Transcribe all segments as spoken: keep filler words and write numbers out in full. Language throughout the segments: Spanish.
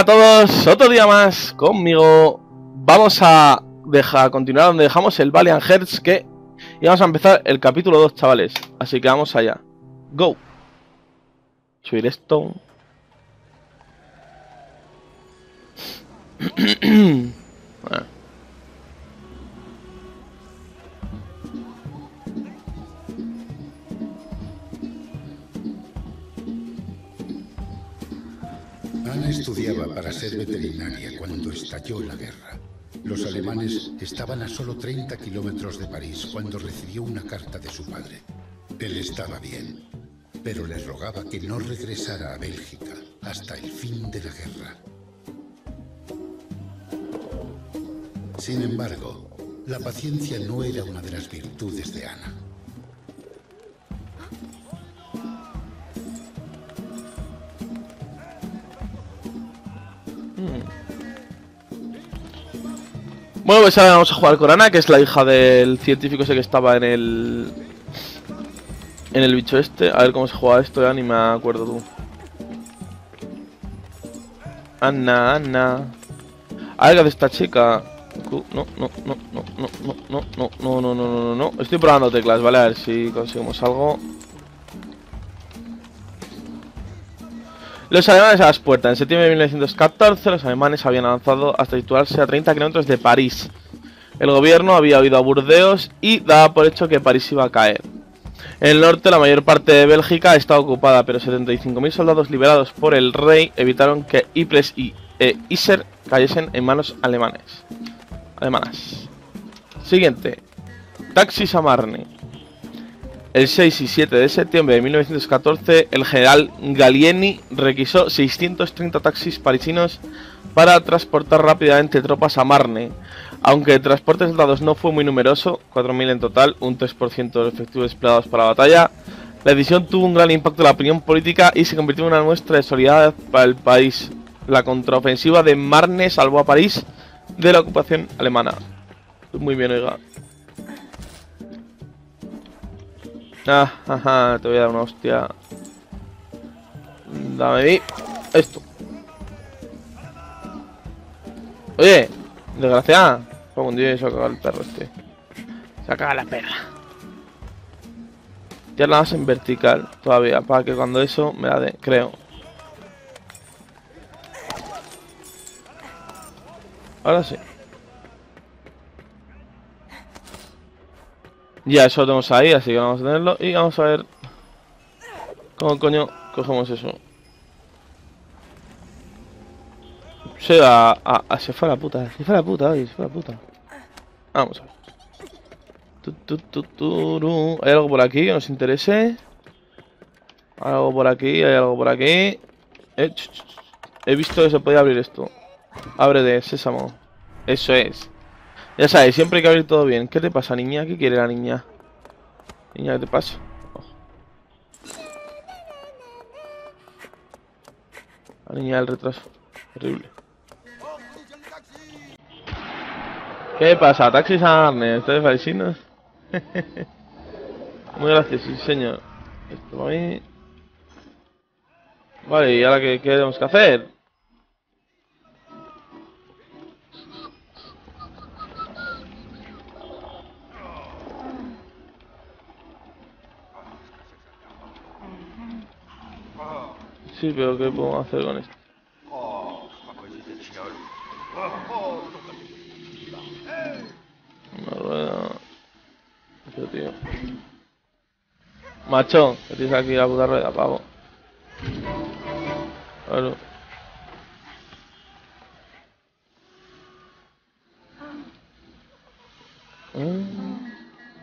a todos, otro día más conmigo. Vamos a dejar, continuar donde dejamos el Valiant Hearts, que y vamos a empezar el capítulo dos, chavales. Así que vamos allá. Go. Subir esto. Bueno. Ana estudiaba para ser veterinaria cuando estalló la guerra. Los alemanes estaban a solo treinta kilómetros de París cuando recibió una carta de su padre. Él estaba bien, pero le rogaba que no regresara a Bélgica hasta el fin de la guerra. Sin embargo, la paciencia no era una de las virtudes de Ana. Bueno, pues ahora vamos a jugar con Ana, que es la hija del científico ese que estaba en el... En el bicho este. A ver cómo se juega esto, ya ni me acuerdo tú. Ana, Ana. A ver qué hace esta chica. No, no, no, no, no, no, no, no, no, no, no, no, no, no. Estoy probando teclas, ¿vale? A ver si conseguimos algo. Los alemanes a las puertas. En septiembre de mil novecientos catorce, los alemanes habían avanzado hasta situarse a treinta kilómetros de París. El gobierno había huido a Burdeos y daba por hecho que París iba a caer. En el norte, la mayor parte de Bélgica estaba ocupada, pero setenta y cinco mil soldados liberados por el rey evitaron que Ypres y eh, Yser cayesen en manos alemanes. alemanas. Siguiente. Taxis a Marne. El seis y siete de septiembre de mil novecientos catorce, el general Gallieni requisó seiscientos treinta taxis parisinos para transportar rápidamente tropas a Marne. Aunque el transporte de soldados no fue muy numeroso, cuatro mil en total, un tres por ciento de los efectivos desplegados para la batalla, la decisión tuvo un gran impacto en la opinión política y se convirtió en una muestra de solidaridad para el país. La contraofensiva de Marne salvó a París de la ocupación alemana. Muy bien, oiga. Ah, ajá, te voy a dar una hostia. Dame ahí. Esto. Oye, desgraciada. Como un día se ha cagado el perro este. Se ha cagado la perra. Ya la vas en vertical todavía, para que cuando eso me la dé, creo. Ahora sí. Ya, eso lo tenemos ahí, así que vamos a tenerlo. Y vamos a ver cómo coño cogemos eso. Se va a... a se fue a la puta, se fue a la puta, oye, se fue a la puta. Vamos a ver. Tu, tu, tu, tu, tu. ¿Hay algo por aquí que nos interese? ¿Hay algo por aquí? ¿Hay algo por aquí? Eh, ch, ch, he visto que se podía abrir esto. Abre de sésamo. Eso es. Ya sabes, siempre hay que abrir todo bien. ¿Qué te pasa, niña? ¿Qué quiere la niña? Niña, ¿qué te pasa? Oh. La niña del retraso. Horrible. ¿Qué pasa? Taxis a Marne. ¿Estás de parisinos? Muy gracias, sí, señor. Esto para mí. Vale, ¿y ahora qué, qué tenemos que hacer? Sí, pero ¿qué puedo hacer con esto? Una rueda... Eso, tío. Macho, que tienes aquí la puta rueda, pavo. Claro.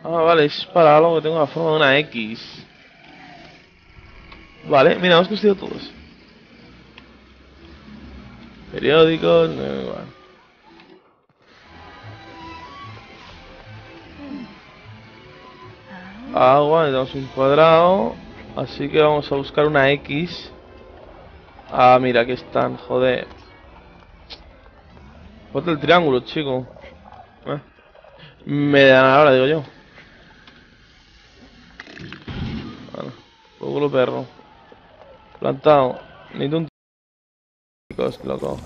Ah, vale, es para algo que tengo la forma de una X. Vale, mira, hemos conseguido todos. Periódicos, no, igual. Agua, necesitamos un cuadrado. Así que vamos a buscar una X. Ah, mira, aquí están, joder. Ponte el triángulo, chico. ¿Eh? Me dan ahora, digo yo. Bueno, poco lo perro. Plantado, ni tonto. chicos, loco.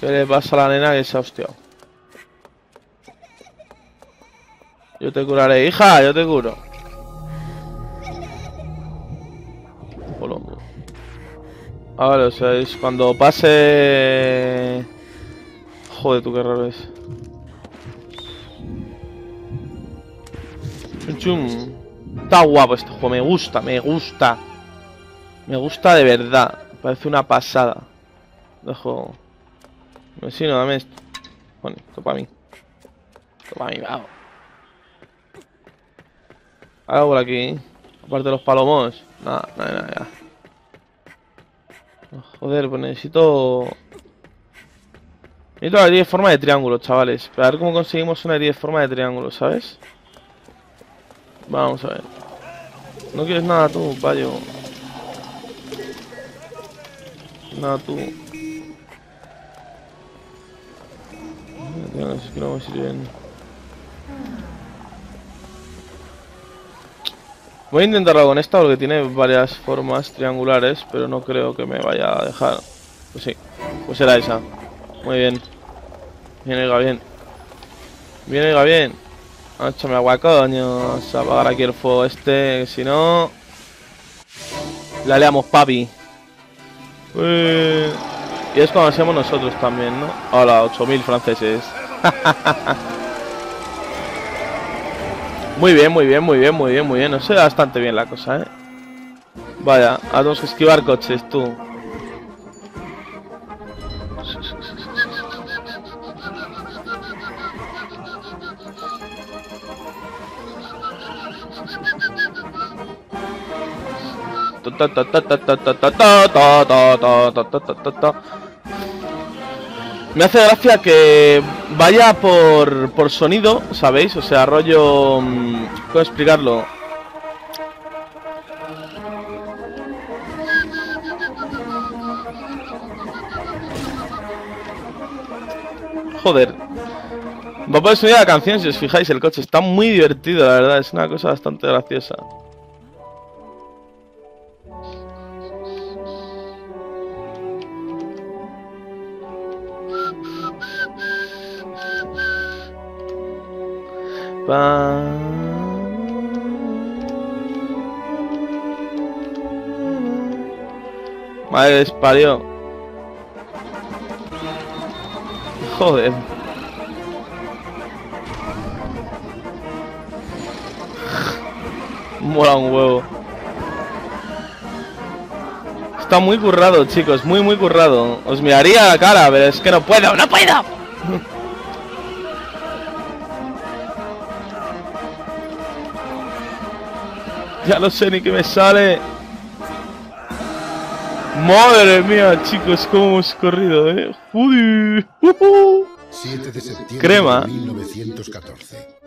¿Qué le pasa a la nena que se ha hostiado? Yo te curaré, hija, yo te curo. Polombo. Ah, vale, o sea, es cuando pase... Joder, tú qué raro es. Chum. Está guapo este juego, me gusta, me gusta. Me gusta de verdad. Parece una pasada. Dejo. Vecino, dame esto. Bueno, esto para mí. Esto para mí, vamos. Algo por aquí. Aparte de los palomos. Nada, nada, nada. Joder, pues necesito. Necesito la herida de forma de triángulo, chavales. Para ver cómo conseguimos una herida de forma de triángulo, ¿sabes? Vamos a ver. No quieres nada tú, payo. Nada tú. No sé, que no me sirven. Voy a intentarlo con esta porque tiene varias formas triangulares, pero no creo que me vaya a dejar. Pues sí, pues era esa. Muy bien. Bien, oiga, bien. Bien, oiga, bien. Échame agua, coño. Vamos a apagar aquí el fuego este, que si no... La leamos, papi. Uy. Y es cuando hacemos nosotros también, ¿no? Hola, ocho mil franceses. Muy bien, muy bien, muy bien, muy bien, muy bien. Nos queda bastante bien la cosa, ¿eh? Vaya, ahora tenemos que esquivar coches, tú. Me hace gracia que vaya por, por sonido, ¿sabéis? O sea, rollo... ¿Cómo explicarlo? Joder. Va a poder subir a la canción, si os fijáis, el coche está muy divertido, la verdad. Es una cosa bastante graciosa. Pa... Madre desparió. Joder. Mola un huevo. Está muy currado, chicos, muy muy currado. Os miraría la cara, pero es que no puedo, no puedo. Ya no sé ni qué me sale. Madre mía, chicos, cómo hemos corrido, eh. Joder. Uh-huh. siete de septiembre de mil novecientos catorce.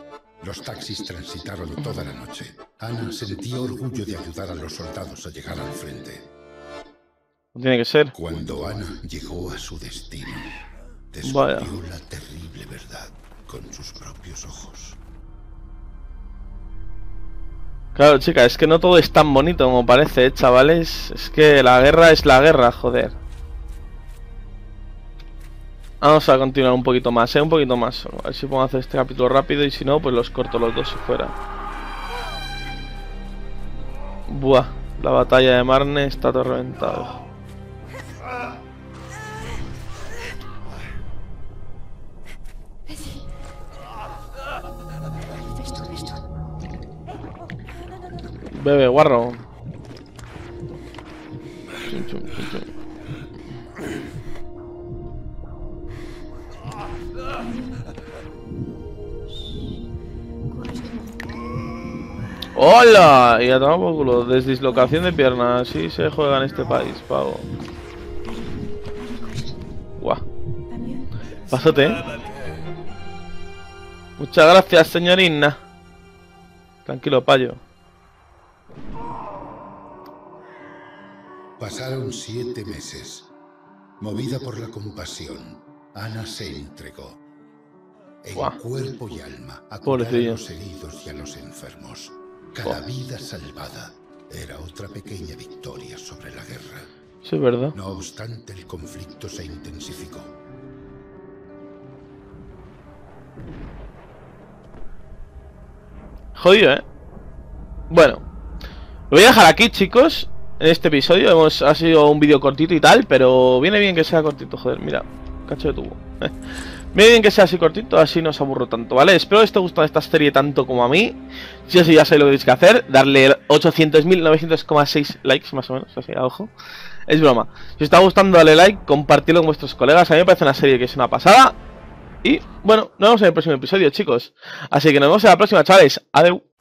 Los taxis transitaron toda la noche. Ana sentía orgullo de ayudar a los soldados a llegar al frente. Tiene que ser. Cuando Ana llegó a su destino, descubrió Vaya. la terrible verdad con sus propios ojos. Claro, chica, es que no todo es tan bonito como parece, ¿eh, chavales? Es que la guerra es la guerra, joder. Vamos a continuar un poquito más, ¿eh? Un poquito más. A ver si puedo hacer este capítulo rápido y si no, pues los corto los dos si fuera. Buah, la batalla de Marne está todo reventado. Bebe, guarro. Chum, chum, chum, chum. ¡Hola! Y a tomar por culo. Desdislocación de pierna. Así se juega en este país, pavo. Guau. Pásate, ¿eh? Muchas gracias, señorina. Tranquilo, payo. Pasaron siete meses. Movida por la compasión, Ana se entregó. En wow. cuerpo y alma, a curar a los heridos y a los enfermos. Cada wow. vida salvada Era otra pequeña victoria sobre la guerra. Sí, es verdad. No obstante, el conflicto se intensificó. Jodido, ¿eh? Bueno, lo voy a dejar aquí, chicos. En este episodio hemos, ha sido un vídeo cortito y tal, pero viene bien que sea cortito, joder, mira, cacho de tubo. Viene bien que sea así cortito, así no os aburro tanto, ¿vale? Espero que os haya gustado esta serie tanto como a mí. Si así ya sabéis lo que tenéis que hacer, darle ochocientos mil novecientos coma seis likes más o menos, así a ojo. Es broma. Si os está gustando, dale like, compartidlo con vuestros colegas. A mí me parece una serie que es una pasada. Y bueno, nos vemos en el próximo episodio, chicos. Así que nos vemos en la próxima, chavales. Adeu.